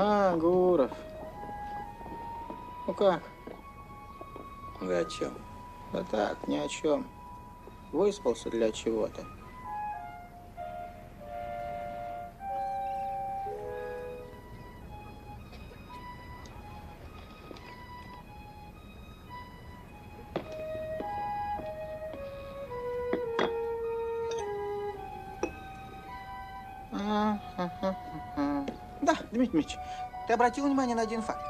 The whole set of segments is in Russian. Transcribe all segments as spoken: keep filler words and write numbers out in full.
А, Гуров. Ну как? Вы о чем? Да так, ни о чем. Выспался для чего-то. Да, Дмитрий Дмитриевич, ты обратил внимание на один факт.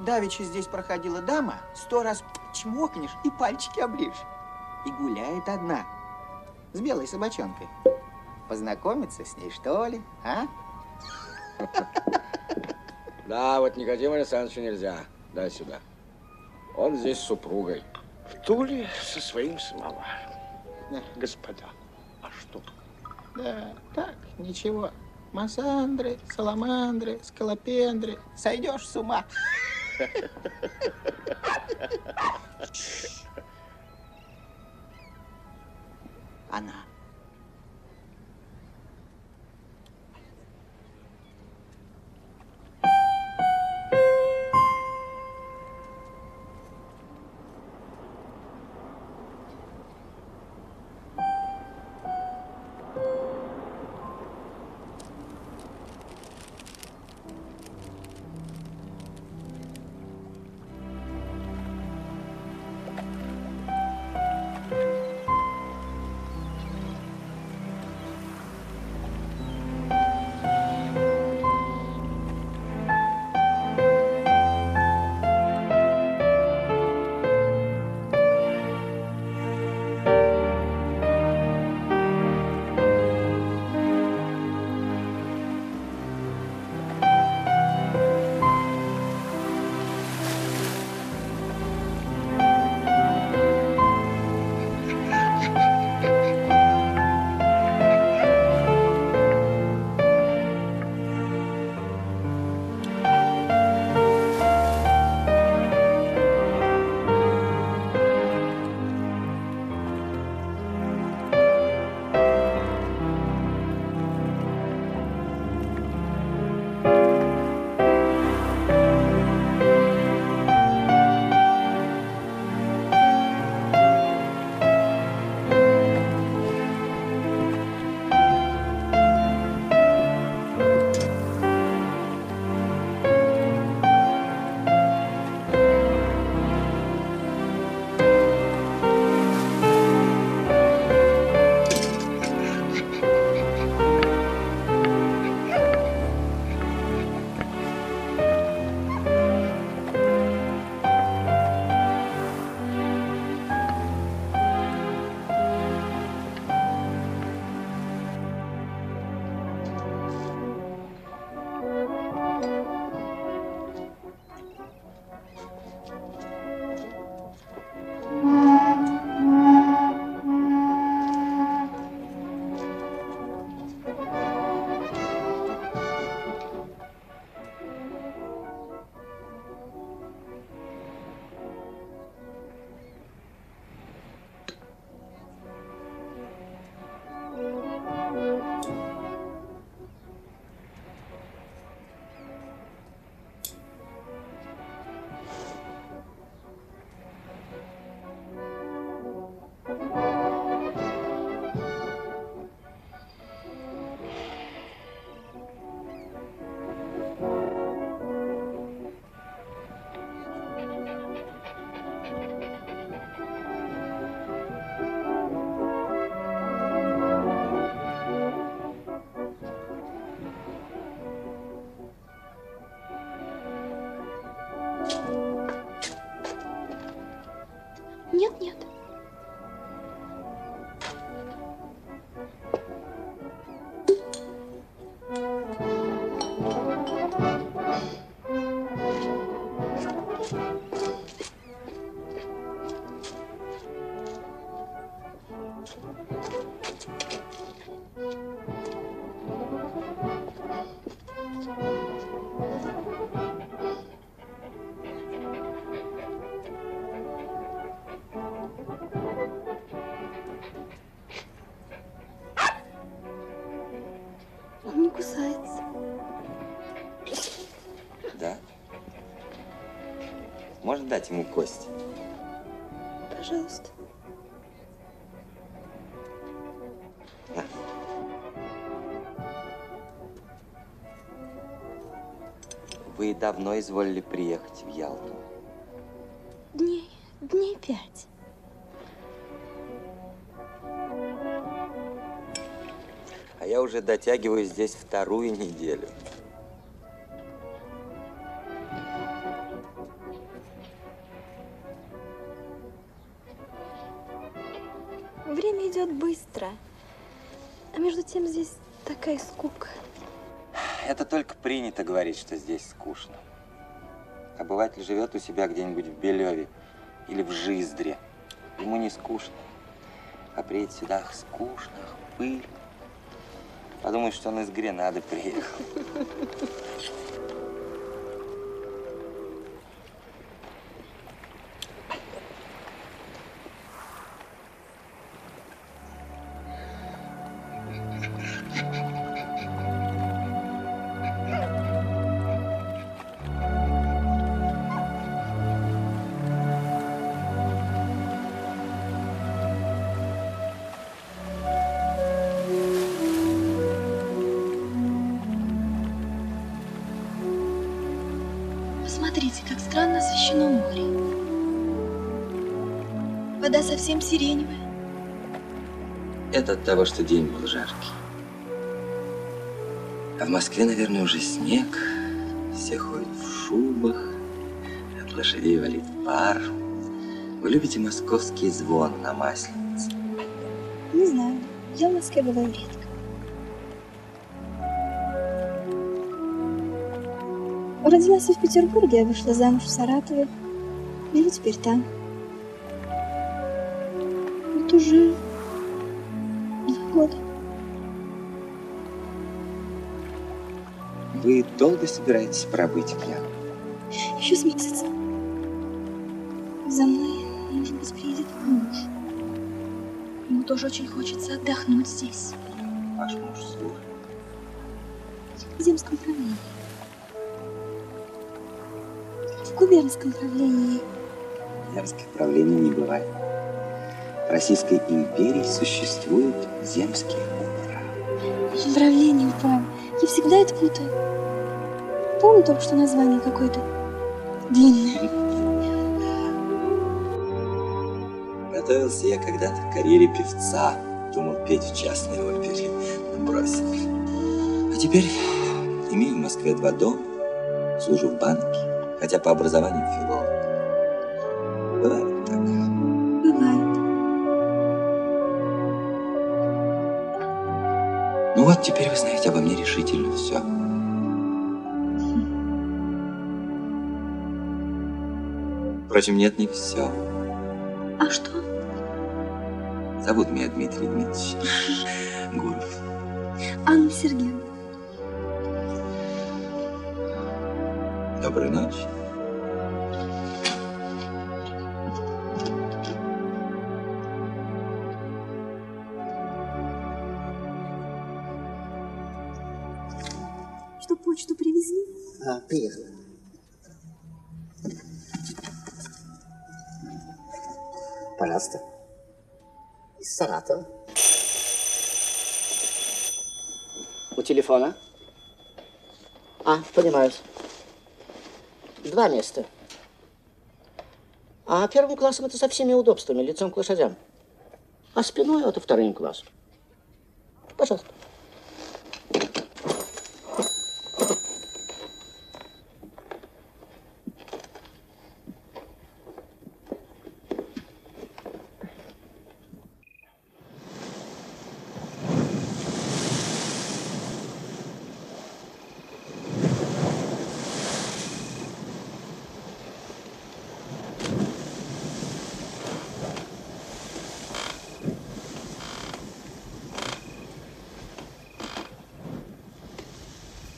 Давеча здесь проходила дама, сто раз чмокнешь и пальчики оближешь. И гуляет одна, с белой собачонкой. Познакомиться с ней, что ли, а? Да, вот Никодиму Александровичу нельзя. Дай сюда. Он здесь с супругой. В Туле со своим самоваром. Да. Господа, а что? Да, так, ничего. Массандры, саламандры, скалопендры. Сойдешь с ума. Она. Можно дать ему кость? Пожалуйста. На. Вы давно изволили приехать в Ялту? Дней, дней пять. А я уже дотягиваю здесь вторую неделю. Время идет быстро, а между тем здесь такая скука. Это только принято говорить, что здесь скучно. Обыватель живет у себя где-нибудь в Белеве или в Жиздре. Ему не скучно. А приедет сюда, ах, скучно, ах, пыль. Подумает, что он из Гренады приехал. Совсем сиреневая. Это от того, что день был жаркий. А в Москве, наверное, уже снег. Все ходят в шубах. От лошадей валит пар. Вы любите московский звон на Масленице? Не знаю. Я в Москве бываю редко. Родилась я в Петербурге, я вышла замуж в Саратове. Живу теперь там. Уже два года. Вы долго собираетесь пробыть в Ялте? Еще с месяца. За мной, может быть, приедет муж. Ему тоже очень хочется отдохнуть здесь. Ваш муж служит? В земском правлении. В губернском правлении. В земском правлении не бывает. В Российской империи существуют земские управы. Правление управы. Я всегда это путаю. Помню только, что название какое-то длинное. Готовился я когда-то к карьере певца. Думал петь в частной опере. Бросил. А теперь имею в Москве два дома. Служу в банке. Хотя по образованию филолог. Бывает так. Ну вот, теперь вы знаете обо мне решительно все. Впрочем, нет, не все. А что? Зовут меня Дмитрий Дмитриевич Гуров. Анна Сергеевна. Доброй ночи. Почту привезли? А, приехала. Пожалуйста. Из Саратова. У телефона? А, понимаю. Два места. А первым классом это со всеми удобствами, лицом к лошадям. А спиной это вторым классом. Пожалуйста.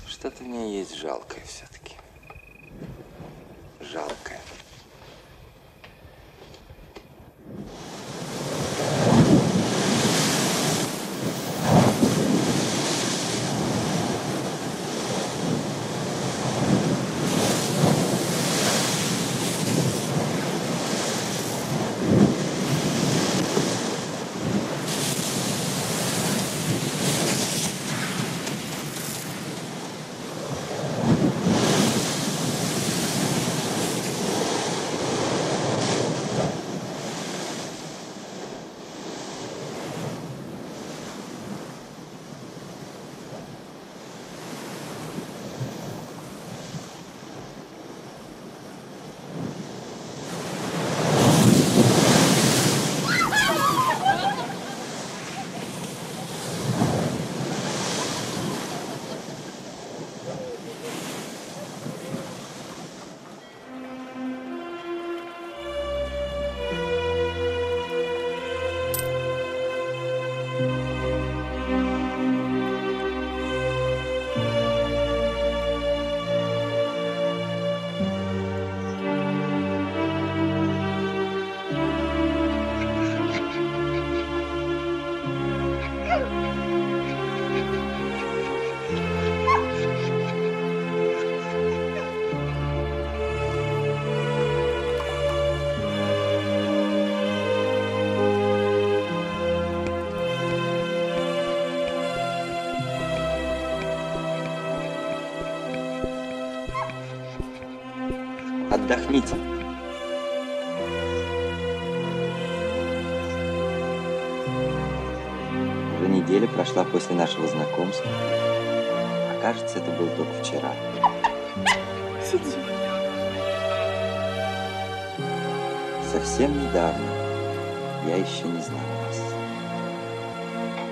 Что-то в ней есть жалкое все-таки. Жалкое. Отдохните. Уже неделя прошла после нашего знакомства. А кажется, это было только вчера. Сиди. Совсем недавно я еще не знал вас.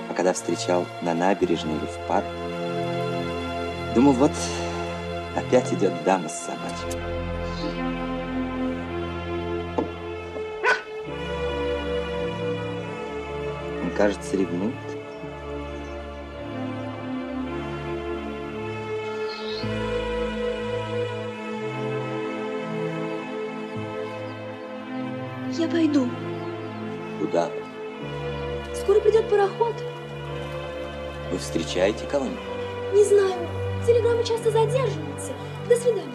А когда встречал на набережной или в парке, думал, вот опять идет дама с собачкой. Он, кажется, ревнует. Я пойду. Куда? Скоро придет пароход. Вы встречаете кого-нибудь? Не знаю. Телеграммы часто задерживаются. До свидания.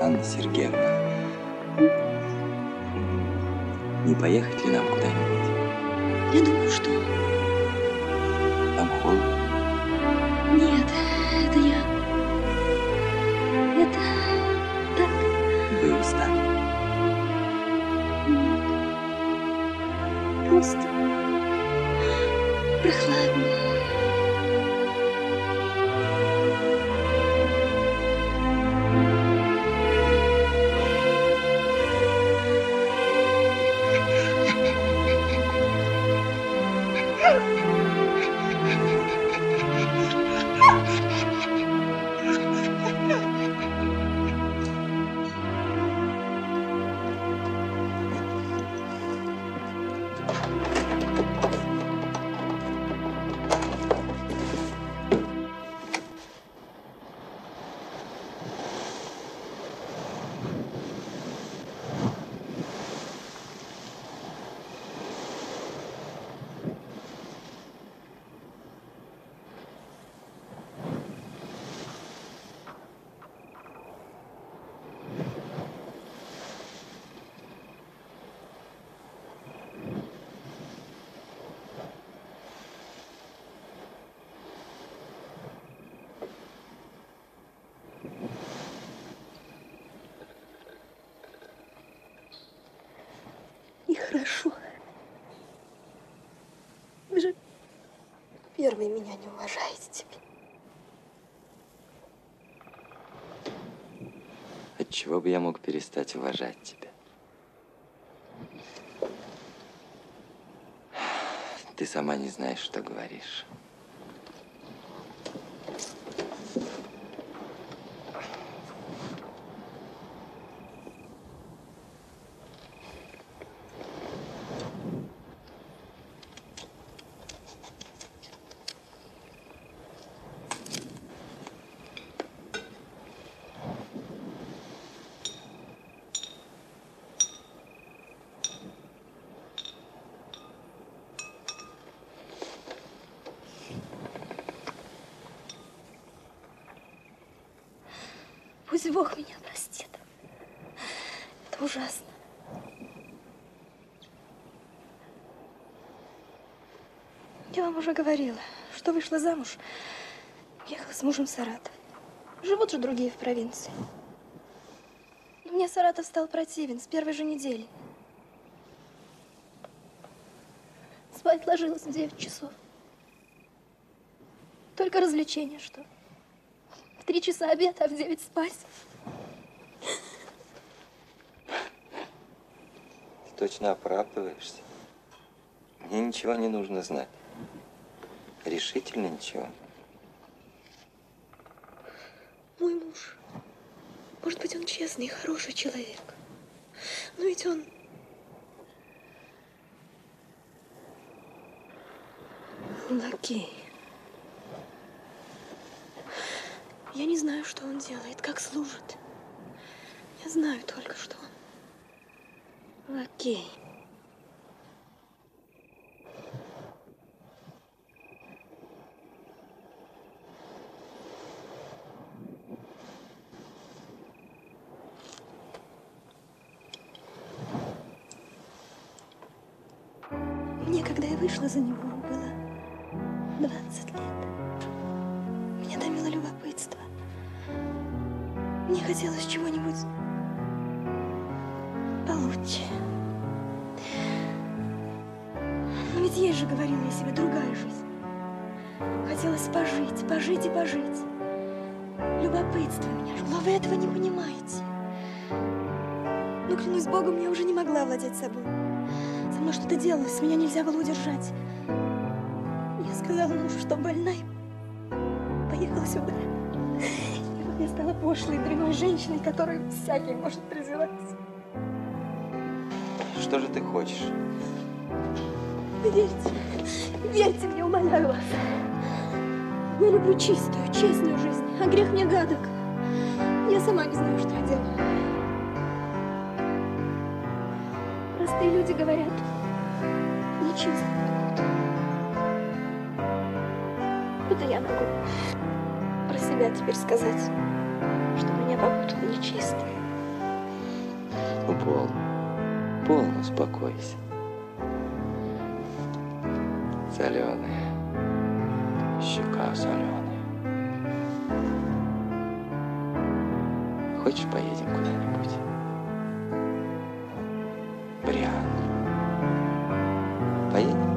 Анна Сергеевна, не поехать ли нам куда-нибудь? Я думаю, что... Там холодно? Нет, это я... Это... так. Вы устали? Просто... прохладно. вы меня не уважаете теперь. Отчего бы я мог перестать уважать тебя? Ты сама не знаешь, что говоришь. Бог меня простит. Это ужасно. Я вам уже говорила, что вышла замуж, ехала с мужем в Саратов. Живут же другие в провинции. Но мне Саратов стал противен с первой же недели. Спать ложилась в девять часов. Только развлечение что? В три часа обед, а в девять спать. Ты точно оправдываешься. Мне ничего не нужно знать. Решительно ничего. Мой муж, может быть, он честный и хороший человек. Но ведь он... Лакеев. Я не знаю, что он делает, как служит. Я знаю только, что он лакей. Мне, когда я вышла за него, было двадцать лет. Меня томило любопытство. Мне хотелось чего-нибудь получше. Но ведь есть же, говорила я себе, другая жизнь. Хотелось пожить, пожить и пожить. Любопытство меня жгло, вы этого не понимаете. Но, клянусь Богом, я уже не могла владеть собой. Со мной что-то делалось, меня нельзя было удержать. Я сказала мужу, что больна, и поехала сюда. И вот я стала пошлой, дрянной женщиной, которую всякий может призывать. Что же ты хочешь? Верьте, верьте мне, умоляю вас. Я люблю чистую, честную жизнь, а грех мне гадок. Я сама не знаю, что я делаю. Простые люди говорят, нечистые. Это я могу про себя теперь сказать, что меня попутала нечистая. Ну, полно, полно, успокойся. Соленая, щека соленая. Хочешь, поедем куда-нибудь? Брянь. Поедем?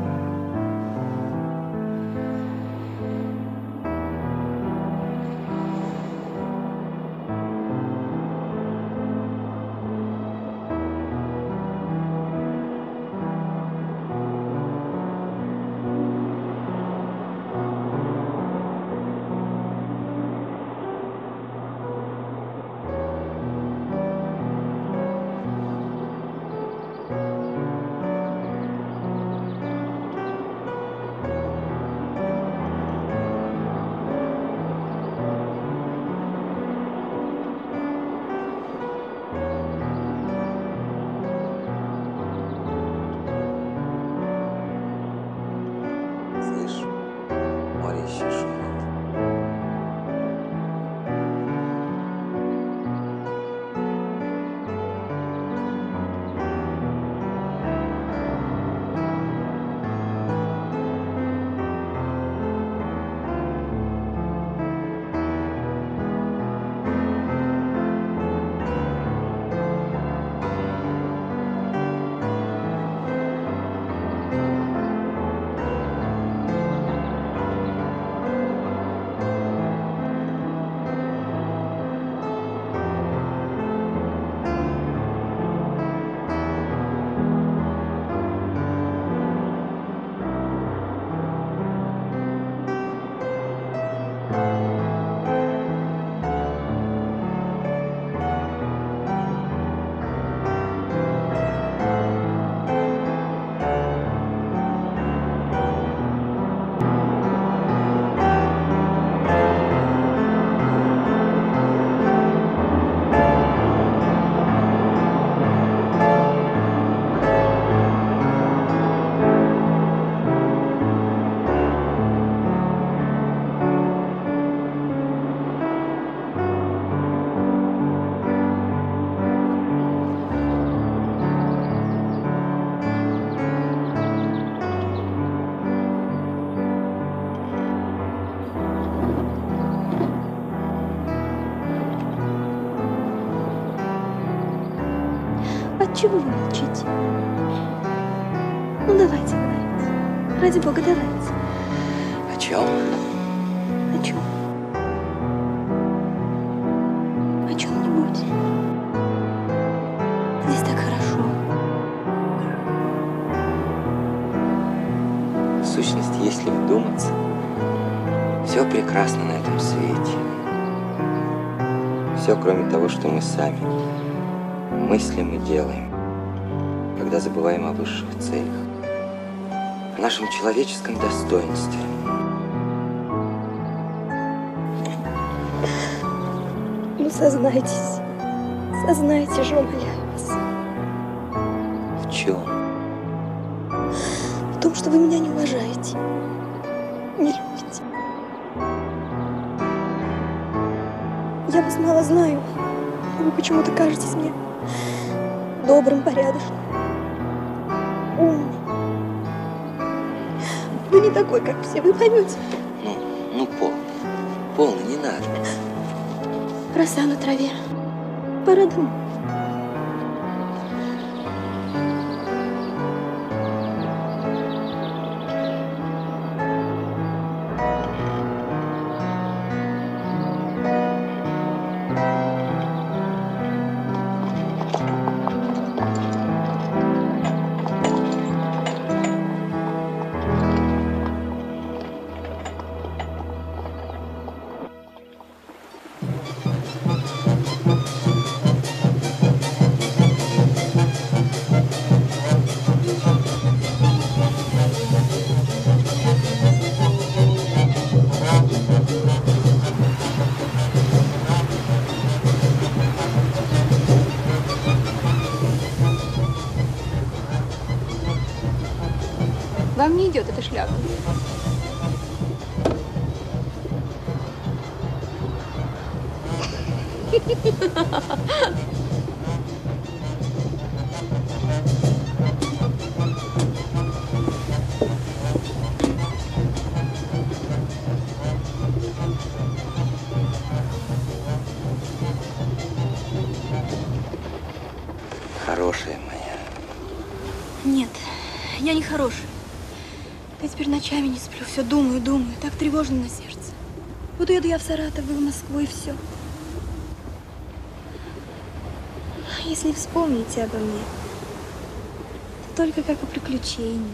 Чего вы молчите? Ну, давайте говорить. Ради бога, давайте. О чем? О чем? О чем-нибудь. Здесь так хорошо. В сущности, если вдуматься, все прекрасно на этом свете. Все, кроме того, что мы сами мыслим и делаем, когда забываем о высших целях, о нашем человеческом достоинстве. Ну, сознайтесь, сознайте же, умоляю вас. В чем? В том, что вы меня не уважаете, не любите. Я вас мало знаю, но вы почему-то кажетесь мне добрым, порядочным, умным. Вы не такой, как все, вы поймете. Ну, ну, пол, полно, не надо. Роса на траве, пора домой. Не идет эта шляпа. Хорошая моя. Нет, я не хорошая. Я теперь ночами не сплю, все думаю, думаю, так тревожно на сердце. Вот уеду я в Саратов, вы в Москву, и все. Если вспомните обо мне, то только как о приключении.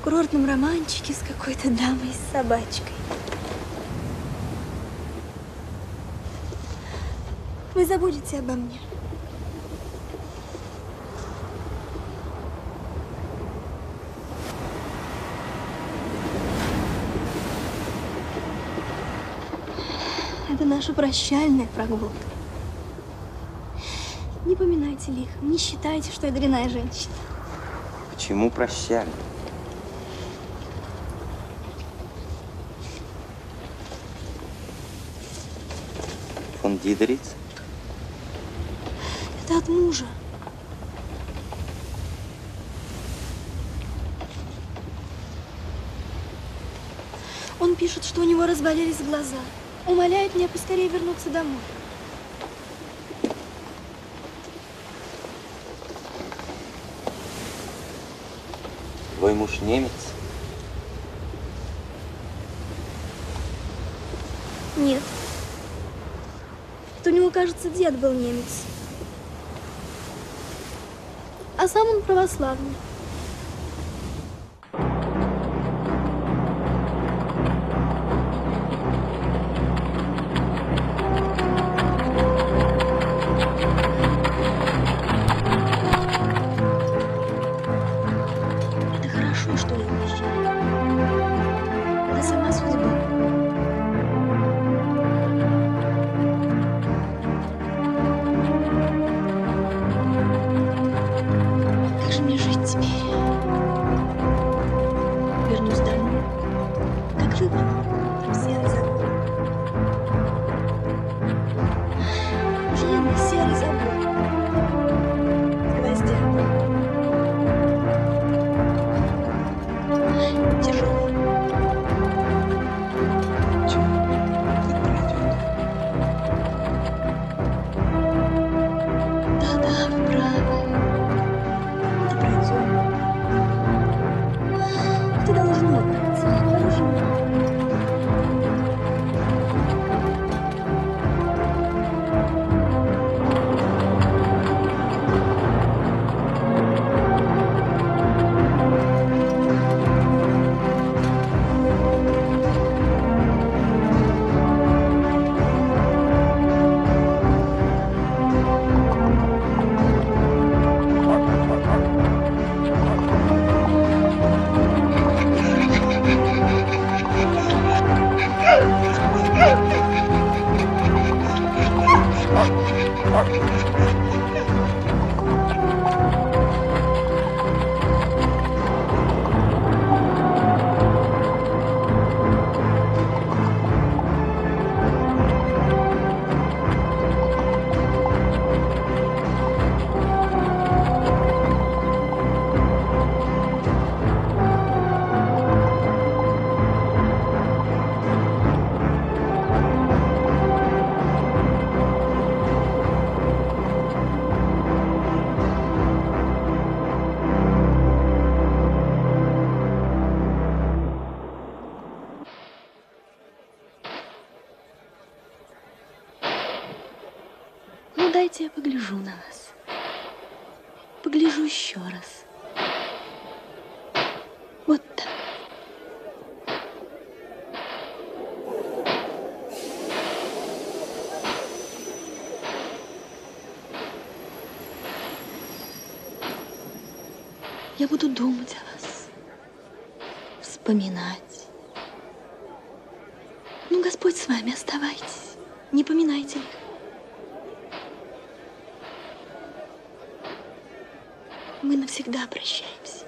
В курортном романчике с какой-то дамой и с собачкой. Вы забудете обо мне. Наша прощальная прогулка. Не поминайте лихом, не считайте, что я дрянная женщина. Почему прощальная? Фон Дидериц? Это от мужа. Он пишет, что у него разболелись глаза. Умоляет меня поскорее вернуться домой. Твой муж немец? Нет. Вот у него, кажется, дед был немец. А сам он православный. Дайте я погляжу на вас. Погляжу еще раз. Вот так. Я буду думать о вас, вспоминать. Ну, Господь с вами, оставайтесь, не поминайте их. Мы навсегда прощаемся.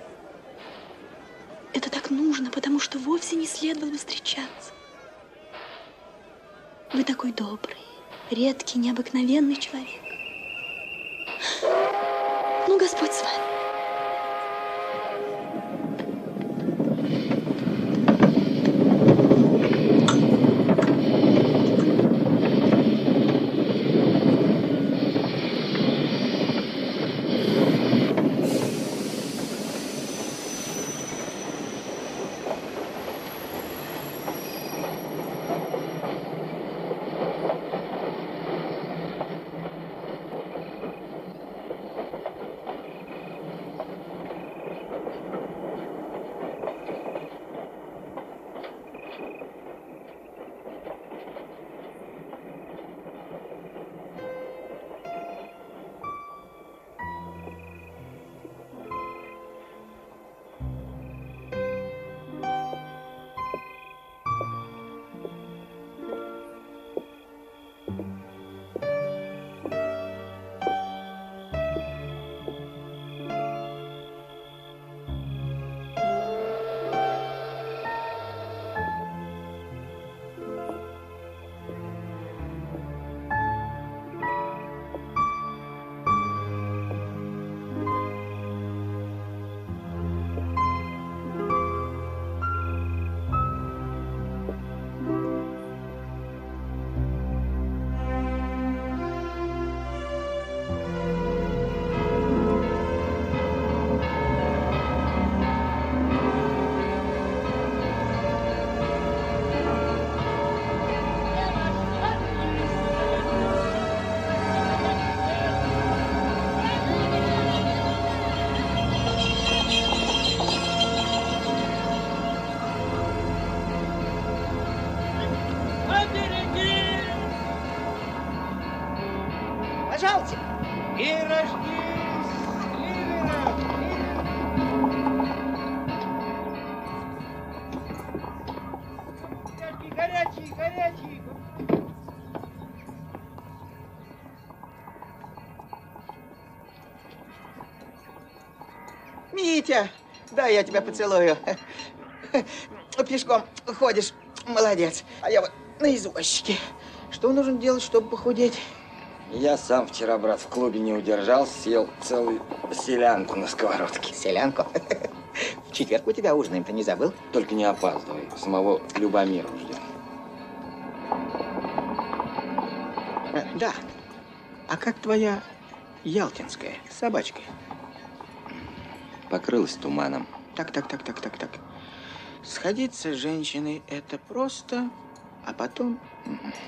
Это так нужно, потому что вовсе не следовало бы встречаться. Вы такой добрый, редкий, необыкновенный человек. Ну, Господь с вами. Да, я тебя поцелую. Пешком ходишь, молодец. А я вот на извозчике. Что нужно делать, чтобы похудеть? Я сам вчера, брат, в клубе не удержался, съел целую селянку на сковородке. Селянку? В четверг у тебя ужинаем, ты не забыл? Только не опаздывай, самого Любомира ждем. Да. А как твоя ялтинская собачка? Покрылась туманом. Так, так, так, так, так, так. Сходиться с женщиной это просто, а потом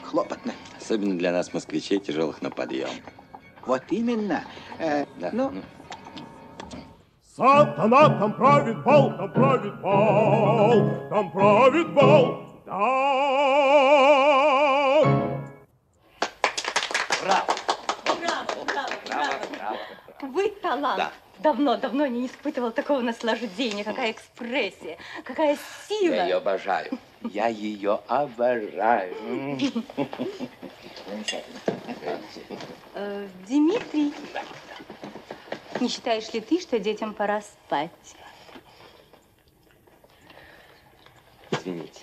хлопотно. Особенно для нас, москвичей, тяжелых на подъем. Вот именно. Э, да, ну. ну. Сатана, там правит бал, там правит бал, там правит бал. Да! Браво! Браво, браво, браво, браво. Вы талант. Да. Давно-давно не испытывал такого наслаждения. Какая экспрессия, какая сила. Я ее обожаю. Я ее обожаю. Дмитрий, не считаешь ли ты, что детям пора спать? Извините.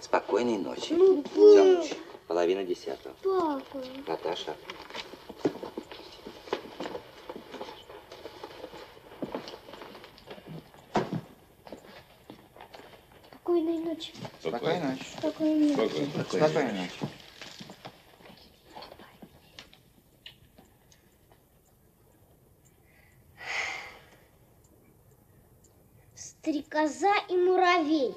Спокойной ночи. Темныч, половина десятого. Папа. Наташа. Спокойной ночи. Спокойной ночи. Спокойной ночи. Спокойной ночи. Спокойной ночи. Стрекоза и муравей.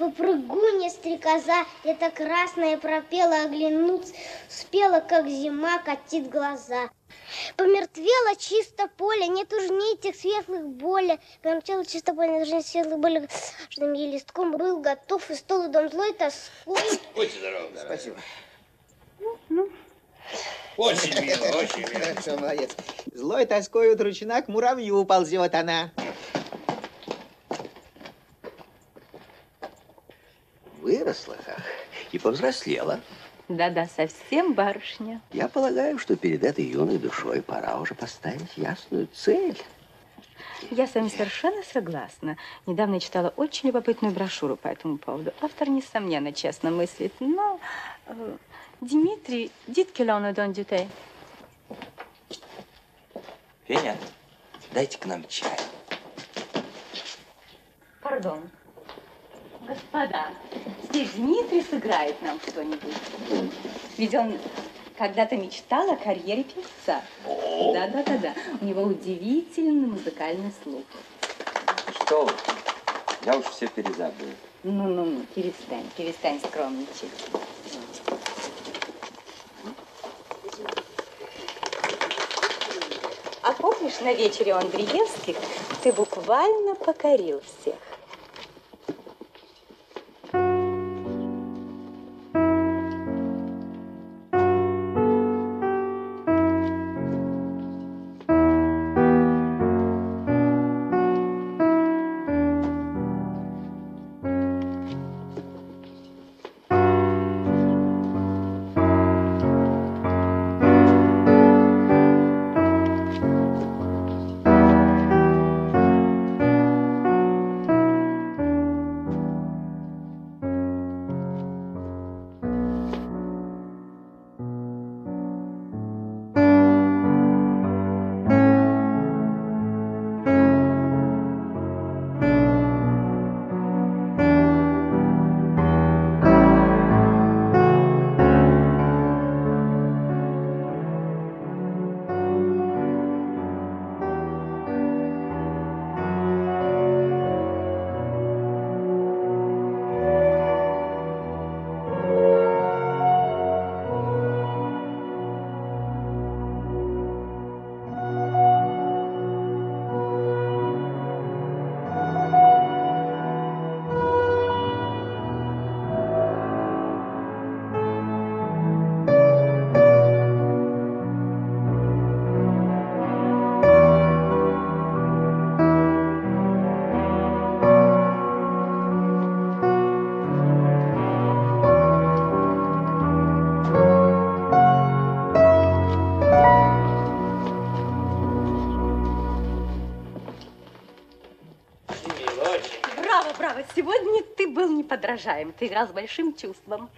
попрыгунья стрекоза, эта красная пропела, оглянуться успела, как зима катит глаза. Помертвело чисто поле, нет уж ни тех светлых болей. Помертвело чисто поле, нет уж ни светлых болей. Каждым ей листком был готов, и стол, и дом злой тоской. Будьте здоровы, здоровы. Спасибо. Ну, ну. Очень мило, очень мило. Хорошо, молодец. Злой тоской удручена, к муравью ползет она. Выросла как и повзрослела. Да-да, совсем барышня. Я полагаю, что перед этой юной душой пора уже поставить ясную цель. Я с вами совершенно согласна. Недавно я читала очень любопытную брошюру по этому поводу. Автор, несомненно, честно мыслит, но... Э, Дмитрий, диткелону дон дютей. Феня, дайте к нам чай. Пардон. Господа, здесь Дмитрий сыграет нам что-нибудь. Ведь он когда-то мечтал о карьере певца. Да-да-да-да. У него удивительный музыкальный слух. Что вы? Я уж все перезабыл. Ну-ну-ну, перестань, перестань скромничать. А помнишь, на вечере у Андреевских ты буквально покорил всех. Подражаем. Ты играл с большим чувством.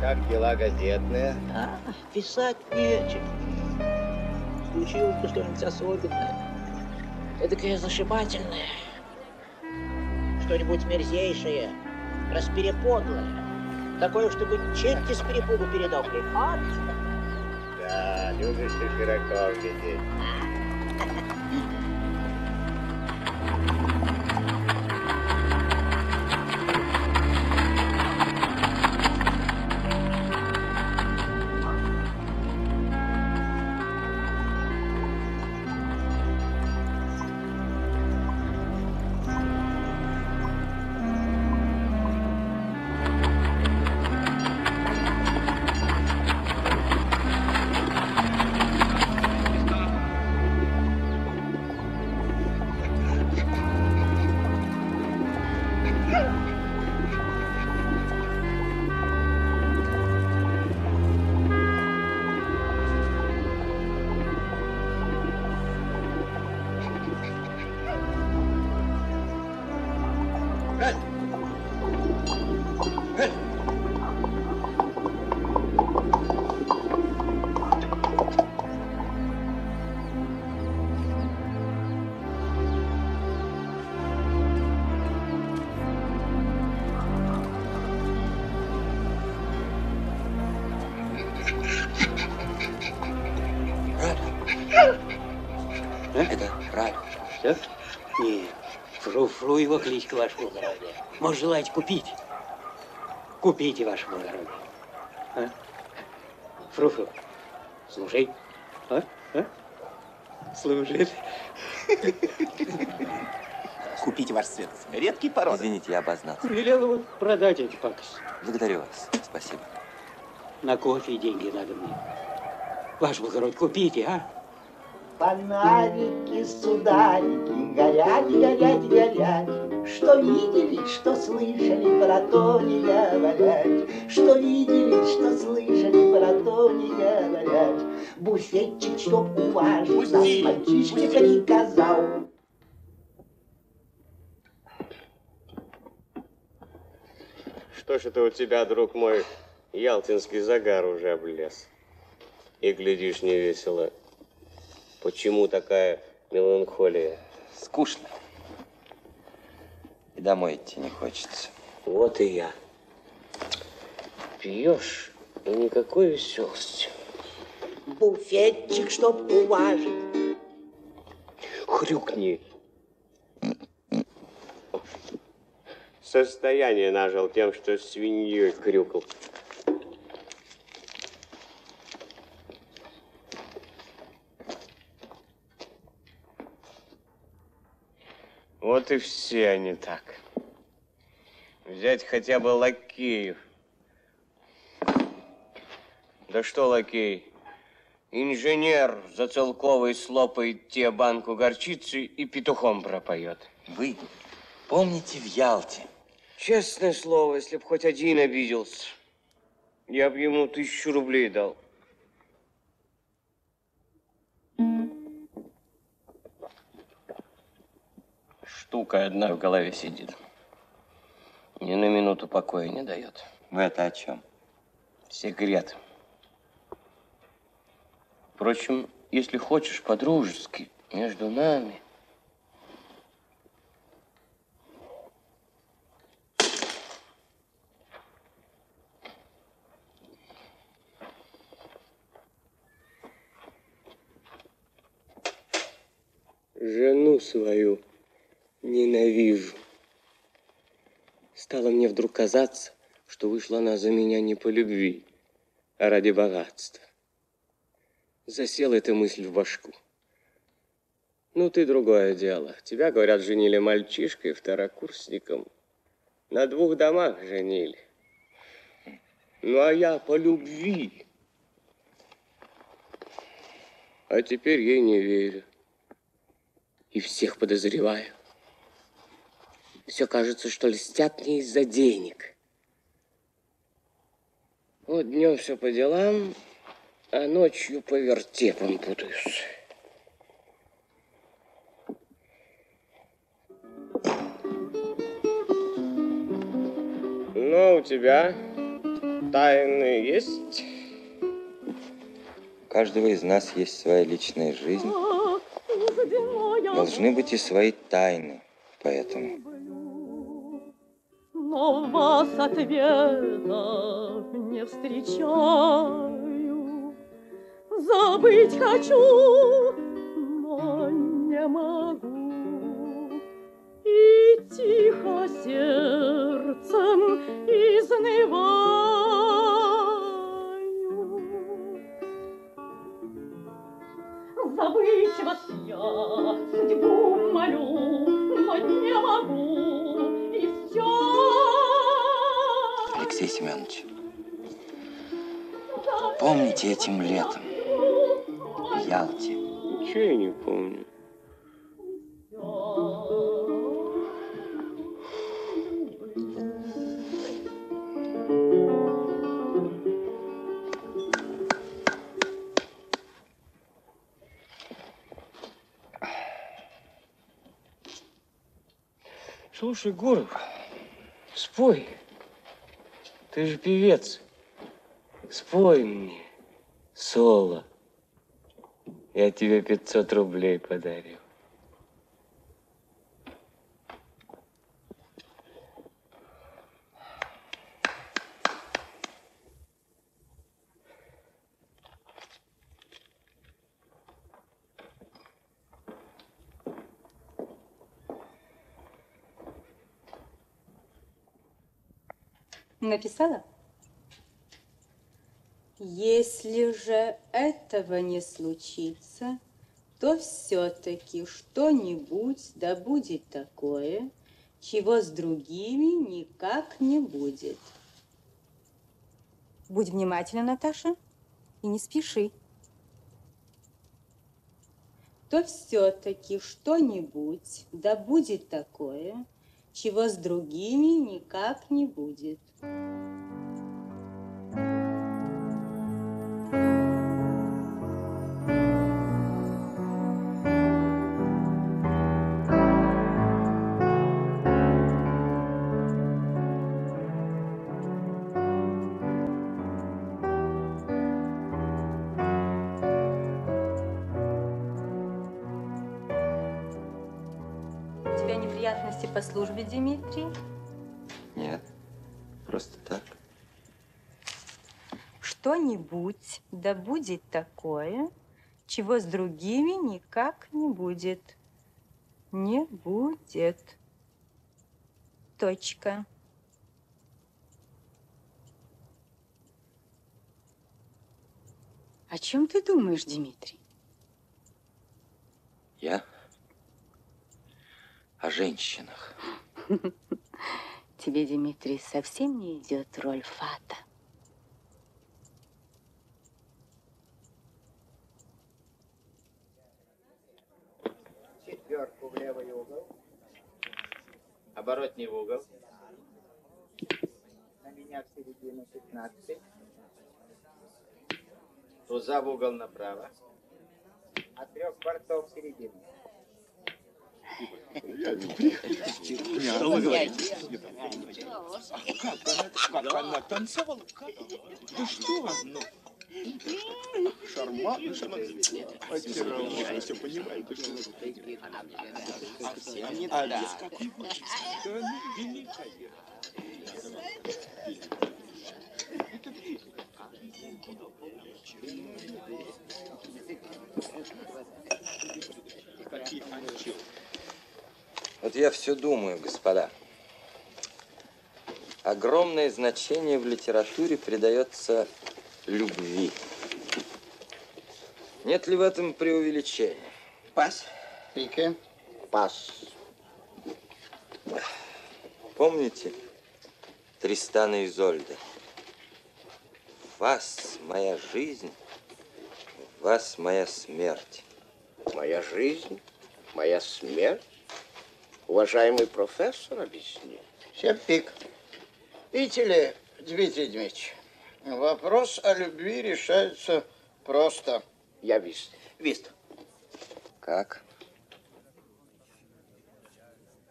Как дела газетные? Да, писать нечем. Случилось бы что-нибудь особенное. Эдакое зашибательное. Что-нибудь мерзейшее, распереподлое. Такое, чтобы черти с перепугу передохли. Ад! Да, любишь ты пирогов глядеть. Да? Это правильно. Что? Нет. Фру-фру его кличка, вашего здоровья. Может, желаете купить? Купите, вашего здоровья. А? Фру-фру. Служи. А? А? Служит. Купите, ваш свет. Редкий пород. Извините, я обознался. Велел его продать эти пакости. Благодарю вас. Спасибо. На кофе деньги надо мне. Ваш благородь, купите, а? Фонарики, сударики, горят, горят, горят. Что видели, что слышали, про то не говорят. Что видели, что слышали, про то не говорят. Буфетчик, чтоб уважить, нам мальчишке приказал. Что ж это у тебя, друг мой, ялтинский загар уже облез? И глядишь невесело. Почему такая меланхолия? Скучно. И домой идти не хочется. Вот и я. Пьешь, и никакой веселости. Буфетчик, чтоб уважить. Хрюкни. Состояние нажил тем, что свиньей крюкал. Вот и все они так. Взять хотя бы Лакеев. Да что Лакей? Инженер за целковый слопает те банку горчицы и петухом пропоет. Вы помните в Ялте? Честное слово, если бы хоть один обиделся, я бы ему тысячу рублей дал. Штука одна в голове сидит. Ни на минуту покоя не дает. Вы это о чем? Секрет. Впрочем, если хочешь по-дружески, между нами... Жену свою ненавижу. Стало мне вдруг казаться, что вышла она за меня не по любви, а ради богатства. Засела эта мысль в башку. Ну, ты другое дело. Тебя, говорят, женили мальчишкой, второкурсником. На двух домах женили. Ну, а я по любви. А теперь ей не верю. И всех подозреваю. Все кажется, что льстят мне из-за денег. Вот днем все по делам, а ночью по вертепам путаюсь. Ну, а у тебя тайны есть? У каждого из нас есть своя личная жизнь. Должны быть и свои тайны, поэтому. Но вас ответов не встречаю. Забыть хочу, но не могу. И тихо сердцем изнываю. Забыть вас я судьбу молю, но не могу, и все. Алексей Семенович, помните этим летом в Ялте? Ничего я не помню. Слушай, Гуров, спой. Ты же певец. Спой мне соло. Я тебе пятьсот рублей подарю. Написала? Если же этого не случится, то все-таки что-нибудь да будет такое, чего с другими никак не будет. Будь внимательна, Наташа, и не спеши. То все-таки что-нибудь да будет такое, чего с другими никак не будет. По службе, Дмитрий? Нет, просто так. Что-нибудь да будет такое, чего с другими никак не будет. Не будет. Точка. О чем ты думаешь, Дмитрий? Я? О женщинах. Тебе, Дмитрий, совсем не идет роль фата. Четверку в левый угол. Оборотный в угол. На меня в середину пятнадцать. Туза в угол направо. От трех портов в середину. Я не приехал. Как она танцевала? Да что она? Шарман, шарман. Она все понимает. А без какой хочется. Великая. Какие анчи. Вот я все думаю, господа. Огромное значение в литературе придается любви. Нет ли в этом преувеличения? Пас. Пике. Пас. Помните Тристана и Изольду? В вас моя жизнь, в вас моя смерть. Моя жизнь, моя смерть? Уважаемый профессор, объяснил. Серпик. Видите ли, Дмитрий Дмитриевич, вопрос о любви решается просто. Я вист. Вист. Как?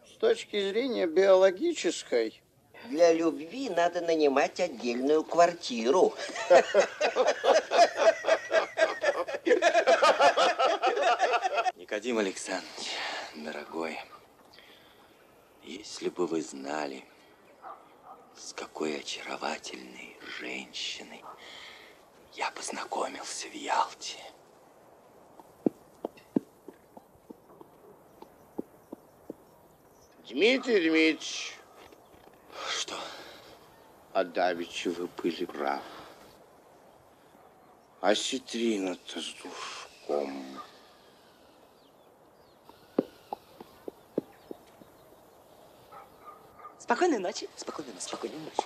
С точки зрения биологической. Для любви надо нанимать отдельную квартиру. Никодим Александрович, дорогой. Если бы вы знали, с какой очаровательной женщиной я познакомился в Ялте. Дмитрий Дмитриевич. Что? Адавичи, вы были правы. А Ситрина-то с душком. Спокойной ночи. Спокойной ночи. Спокойной ночи.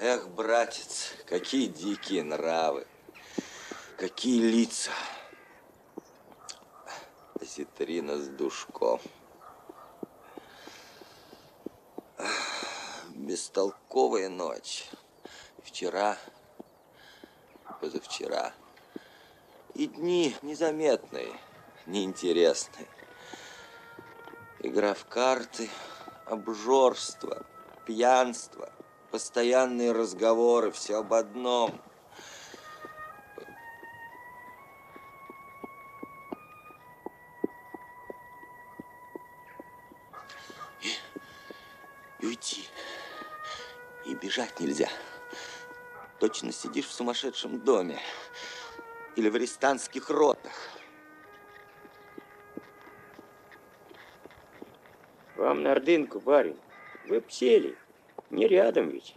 Эх, братец, какие дикие нравы. Какие лица. Ситрина с душком. Бестолковая ночь. Вчера... позавчера. И дни незаметные, неинтересные. Игра в карты, обжорство, пьянство, постоянные разговоры, все об одном. И, и уйти, и бежать нельзя. Точно сидишь в сумасшедшем доме или в арестантских ротах. Вам на Ордынку, барин. Вы б сели. Не рядом ведь.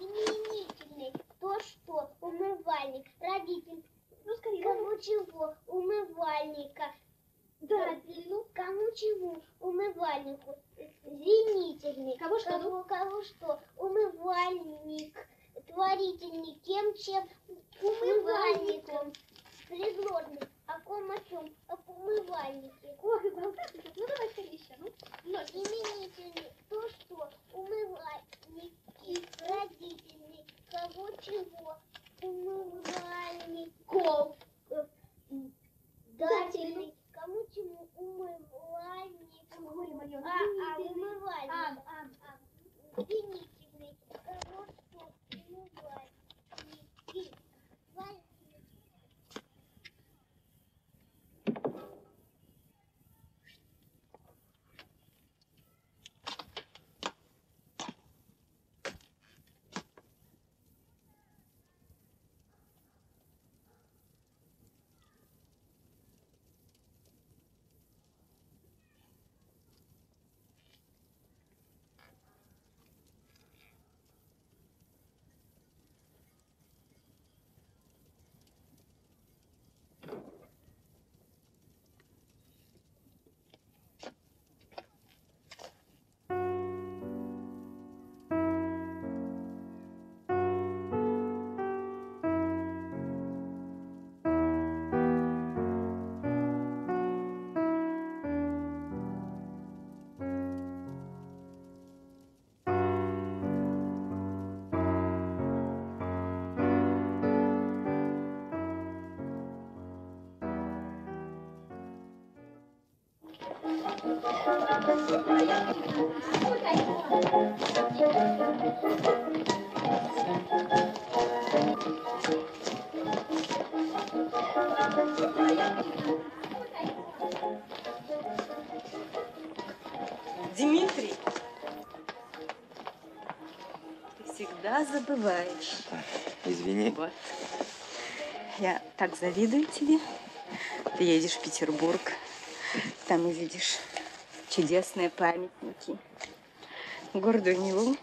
Именительный, кто что, умывальник, родитель. Ну, скажи, кому чего, умывальника. Да. Родителю, кому чего, умывальнику. Винительный, кого что, кому, кого что, умывальник. Творительный, кем, чем, умывальником. Предложный, о ком, о чем, об умывальнике. Ой, болтайте, ну давай скорее еще, ну. Именительный, то что, умывальники, родительный, кого чего, умывальников. Дательный, кому чему, умывальник. А, а, умывальник. А, а, а. Винительный, кого что, умывальники. Дмитрий, ты всегда забываешь. Извини. Вот. Я так завидую тебе. Ты едешь в Петербург, там увидишь чудесные памятники городу Нилу.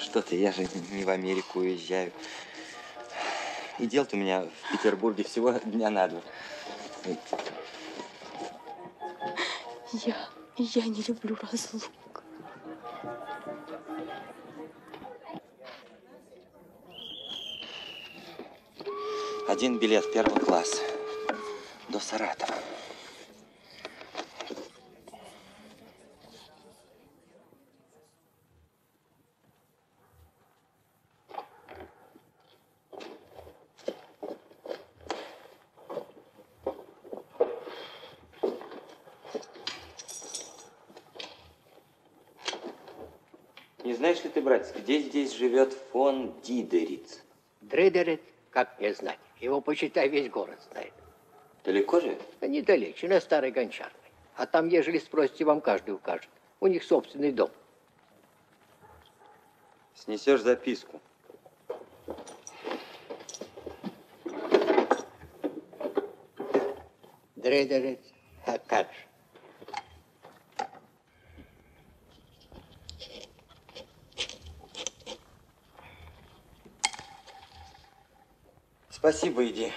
Что ты, я же не в Америку уезжаю. И дел-то у меня в Петербурге всего дня на два. Я, я не люблю разлук. Один билет первого класса до Саратова. Не знаешь ли ты, братец, где здесь живет фон Дидериц? Дидериц, как не знать. Его, почитай, весь город знает. Далеко же? Да недалече, на Старой Гончарной. А там, ежели спросите, вам каждый укажет. У них собственный дом. Снесешь записку. Дидериц, а как же? Спасибо, иди.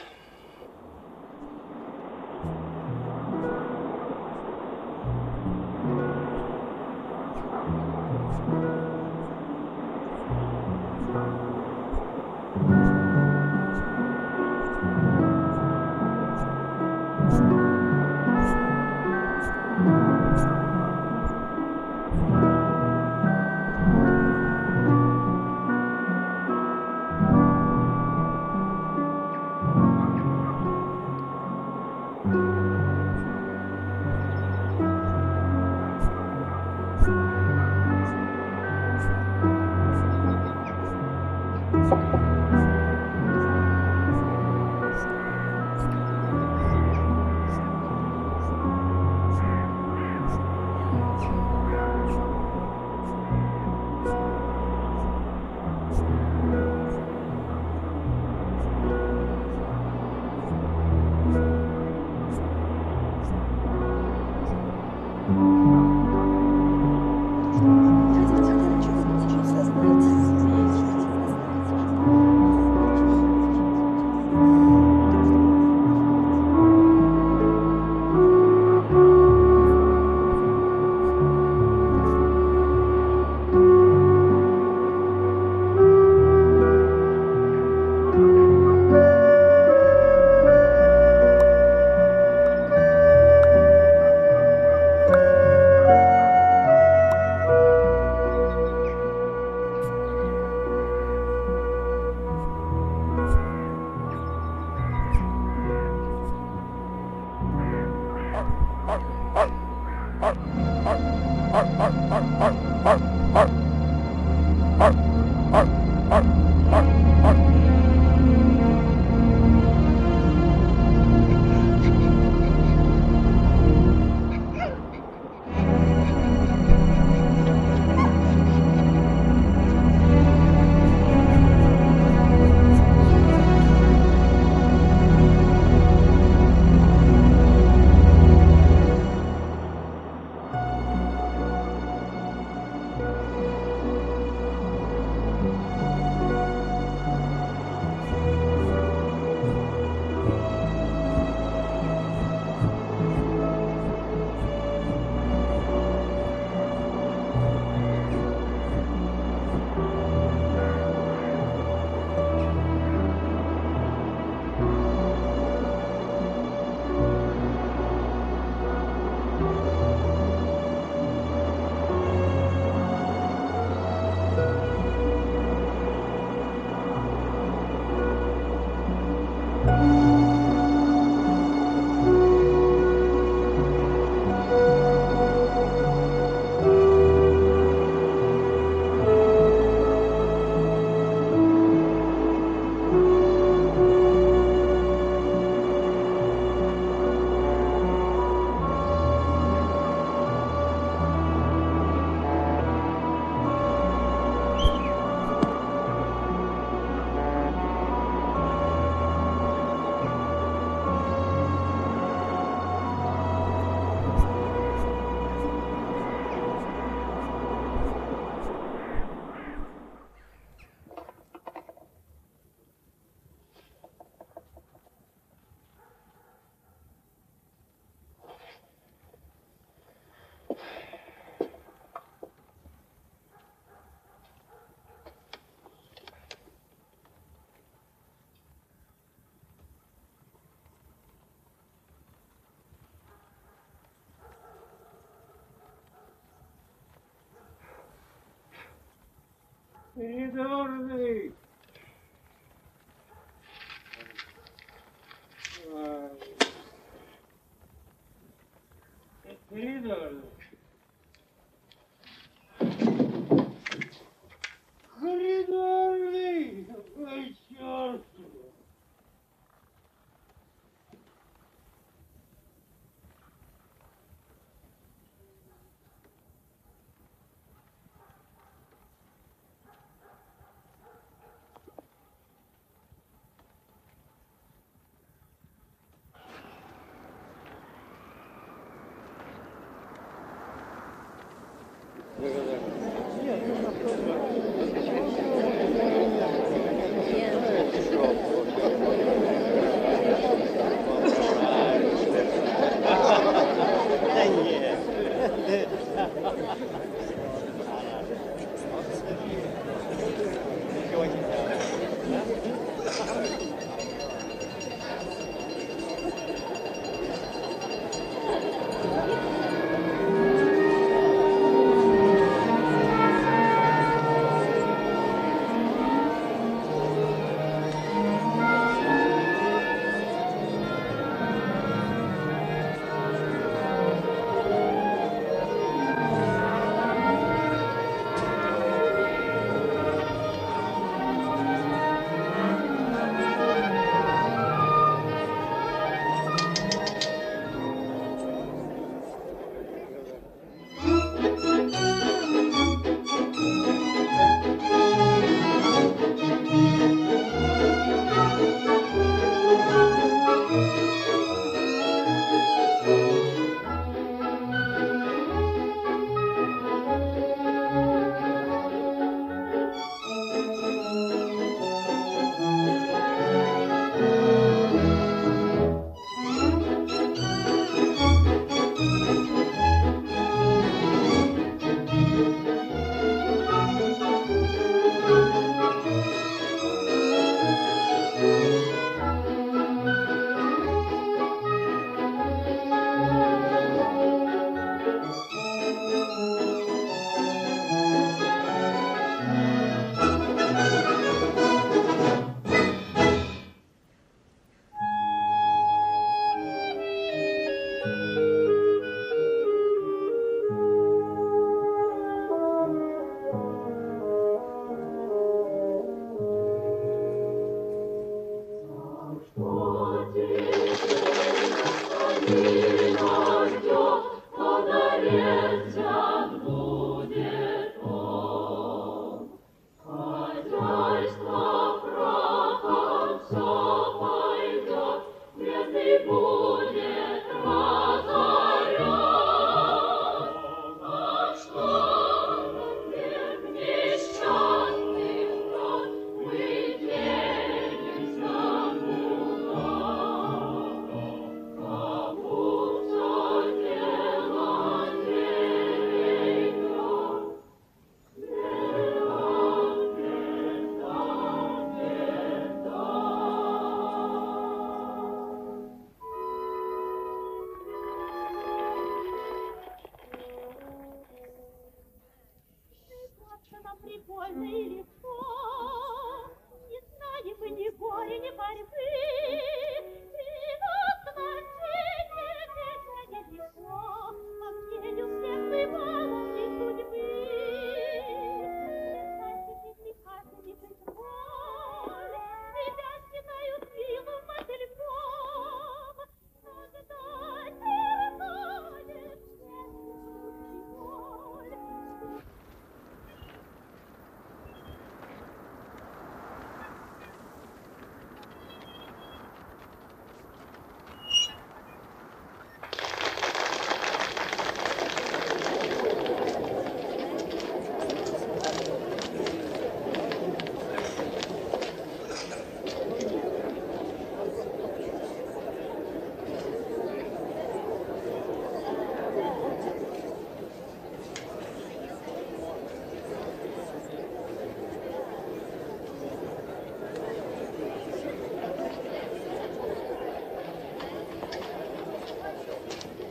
Передорный! Передорный! Коридорный! Какой черт! Нет, нужно кто-то.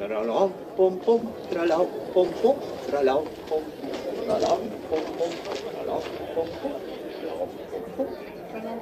Тралям, пом-пом, тралям, пом-пом, тралям, пом-пом, тралям, пом-пом, тралям, пом-пом, тралям, пом-пом, тралям.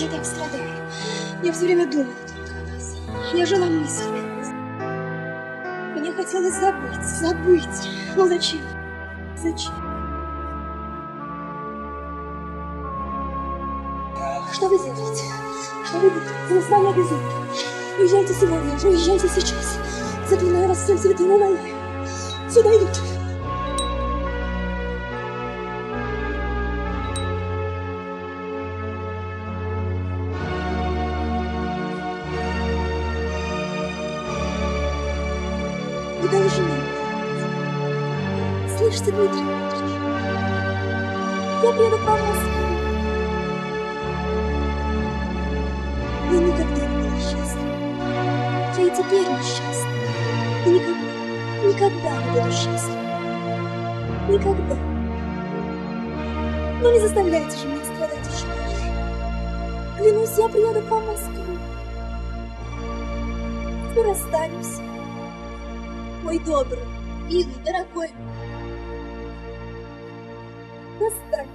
Я так страдаю. Я все время думала только о нас. Я жила мыслями. Мне хотелось забыть, забыть. Но зачем? Зачем? Что вы делаете? Что вы делаете? Вы назвали безумие. Уезжайте сегодня же, уезжайте сейчас. Заклинаю вас всем святым и войной. Сюда идут. Слышите, Дмитрий Дмитриевич, я приеду к вам на свадьбу. Я никогда не была счастлива. Я и теперь несчастна. И никогда, никогда не буду счастлива. Никогда. Но не заставляйте же меня страдать еще больше. Клянусь, я приеду к вам на Москву. Мы расстанемся. Мой добрый, милый, дорогой. Останься.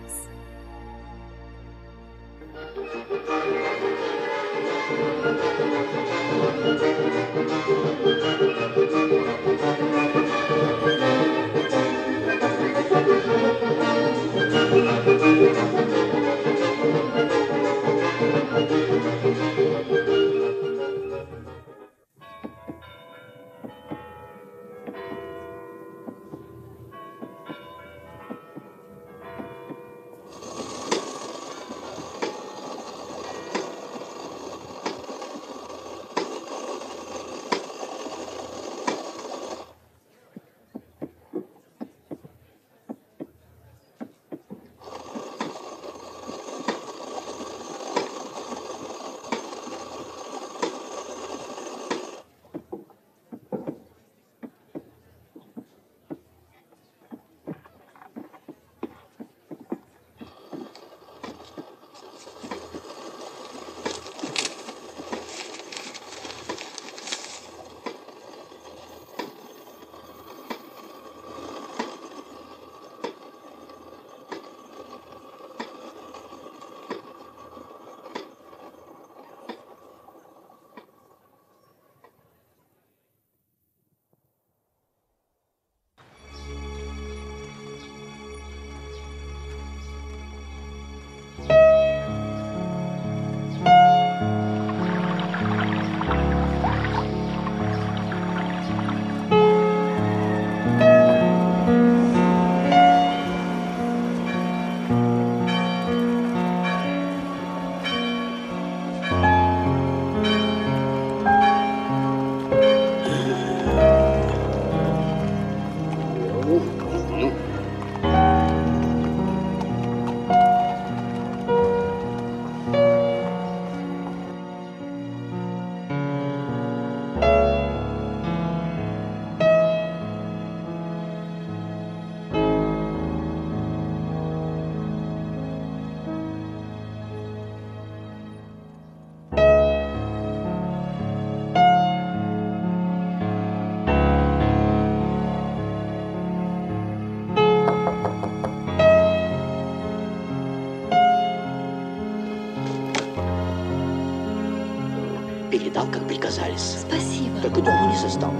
передал, как приказали. Спасибо. Только дома не застал.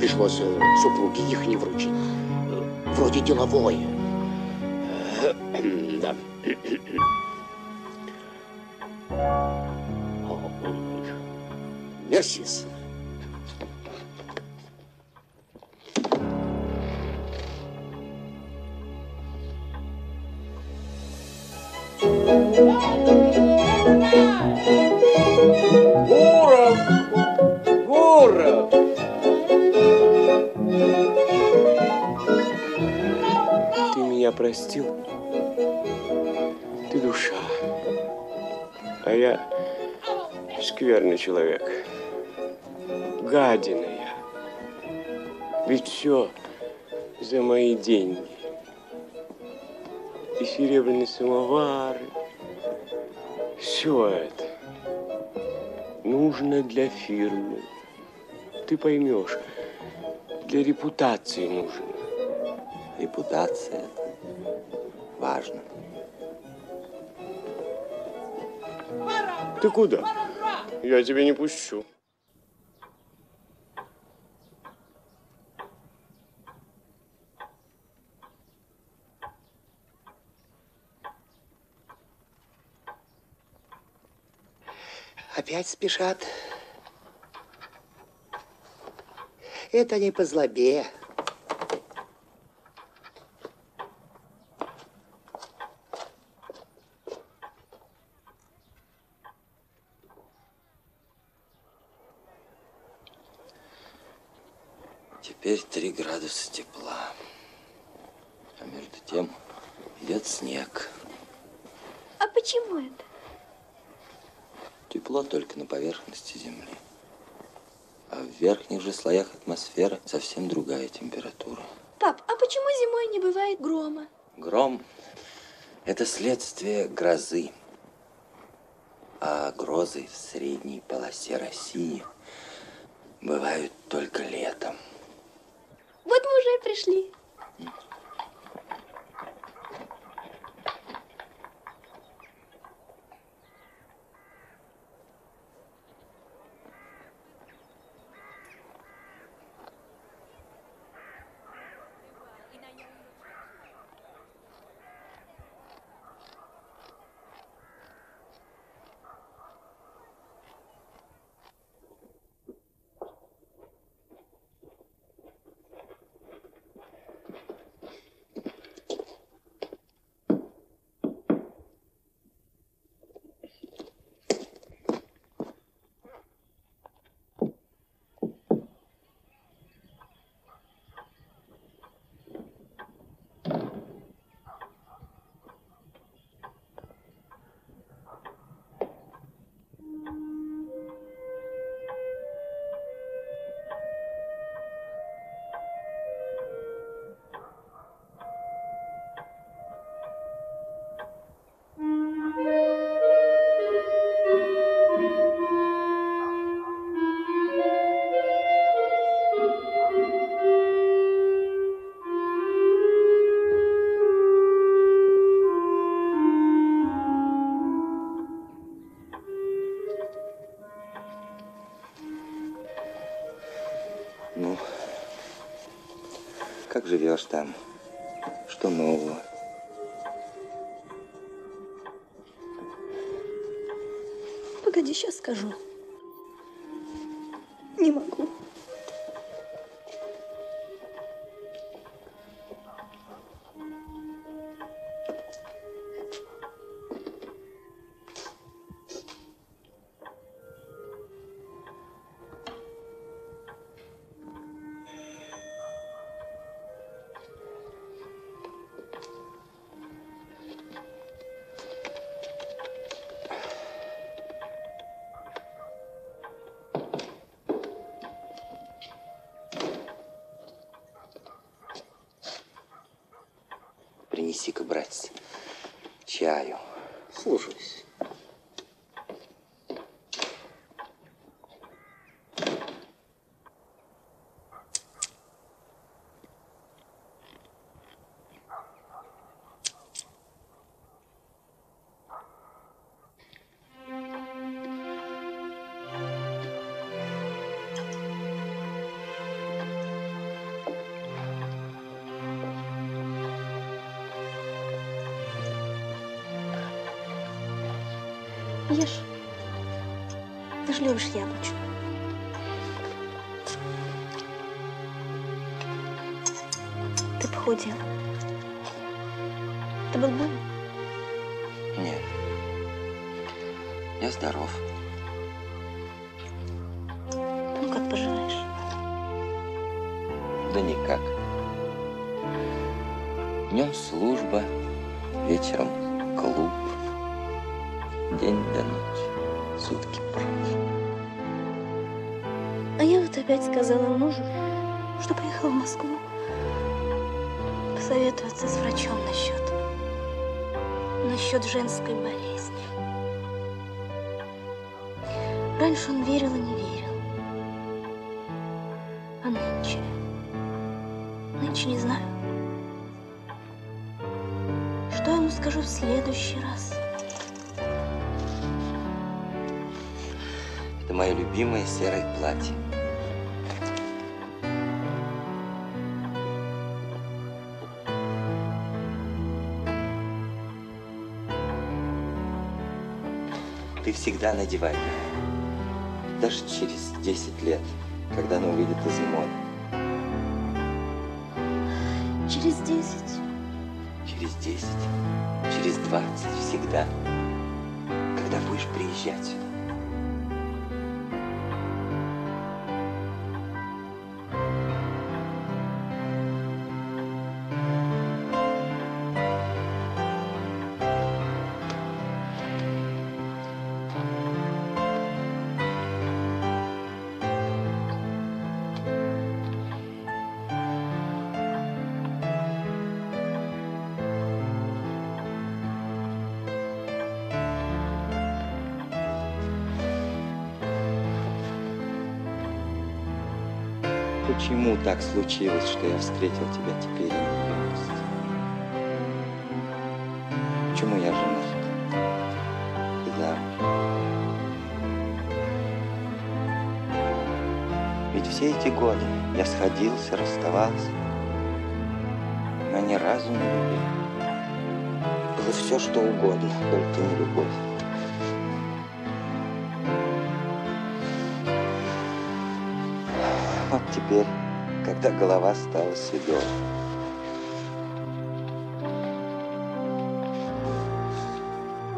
Пришлось супруге их не вручить. Вроде деловое. Да. Мерси. Гуров! Гуров! Ты меня простил? Ты душа. А я скверный человек. Гадина я. Ведь все за мои деньги. И серебряный самовар. Все это нужно для фирмы. Ты поймешь, для репутации нужно. Репутация важна. Ты куда? Я тебя не пущу. Опять спешат. Это не по злобе. Теперь три градуса тепла. А между тем идет снег. А почему это? Тепло только на поверхности Земли. А в верхних же слоях атмосферы совсем другая температура. Пап, а почему зимой не бывает грома? Гром – это следствие грозы. А грозы в средней полосе России бывают только летом. Вот мы уже и пришли. Как живешь там? Что нового? Погоди, сейчас скажу. Не могу. Принеси-ка, братец, чаю. Слушаюсь. Ешь. Ты ж любишь яблочко. Ты похудела. Ты был болен? Нет. Я здоров. Ну, как поживаешь? Да никак. Днем служба, вечером клуб. День до ночи, сутки прочь. А я вот опять сказала мужу, что поехала в Москву посоветоваться с врачом насчет, насчет женской болезни. Раньше он верил и не верил, а нынче, нынче не знаю, что я ему скажу в следующий раз. Мое любимое серое платье. Ты всегда надевай его. Даже через десять лет, когда она увидит из моды. Через десять? Через десять, через двадцать, всегда. Когда будешь приезжать сюда. Почему так случилось, что я встретил тебя теперь и не вернулся? Почему я женат? Ты замужем. Ведь все эти годы я сходился, расставался, но ни разу не любил. Было все, что угодно, только не любовь. Теперь, когда голова стала седой.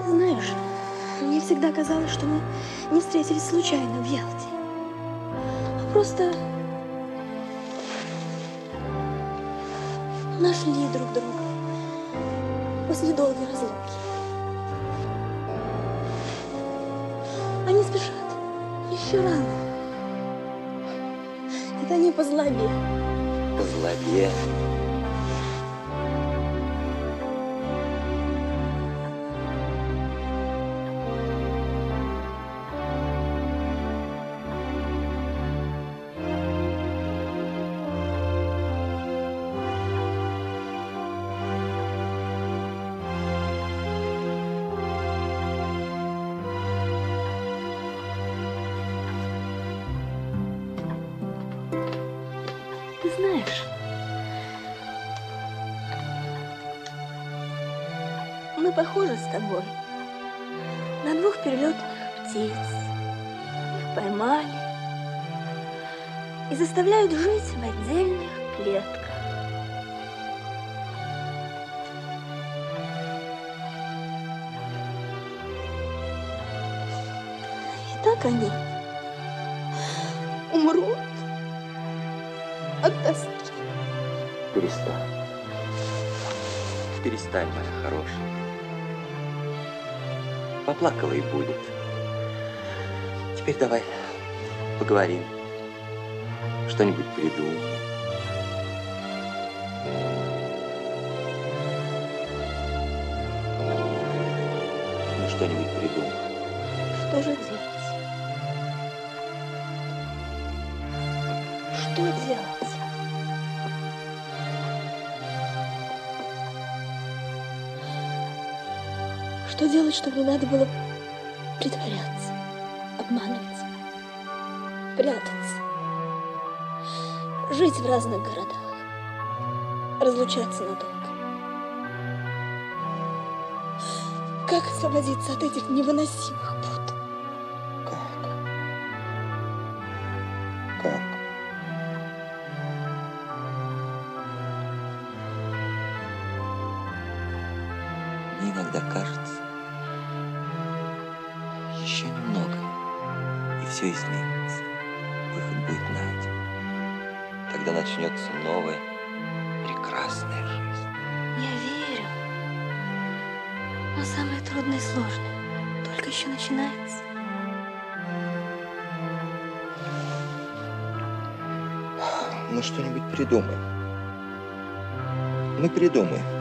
Знаешь, мне всегда казалось, что мы не встретились случайно в Ялте. А просто нашли друг друга после долгой разлуки. Они спешат. Еще рано. Да не по злобе. По злобе. Похоже с тобой на двух перелетных птиц. Их поймали и заставляют жить в отдельных клетках. И так они умрут от тоски. Перестань. Перестань, моя хорошая. Поплакала и будет. Теперь давай поговорим. Что-нибудь придумаем. Ну, что-нибудь придумаем. Что же делать? Что делать? Что делать, чтобы не надо было притворяться, обманывать, прятаться, жить в разных городах, разлучаться надолго? Как освободиться от этих невыносимых пут. Как? Как? Мне иногда кажется, еще немного, и все изменится. Выход будет найден. Тогда начнется новая, прекрасная жизнь. Я верю. Но самое трудное и сложное только еще начинается. Мы что-нибудь придумаем. Мы придумаем.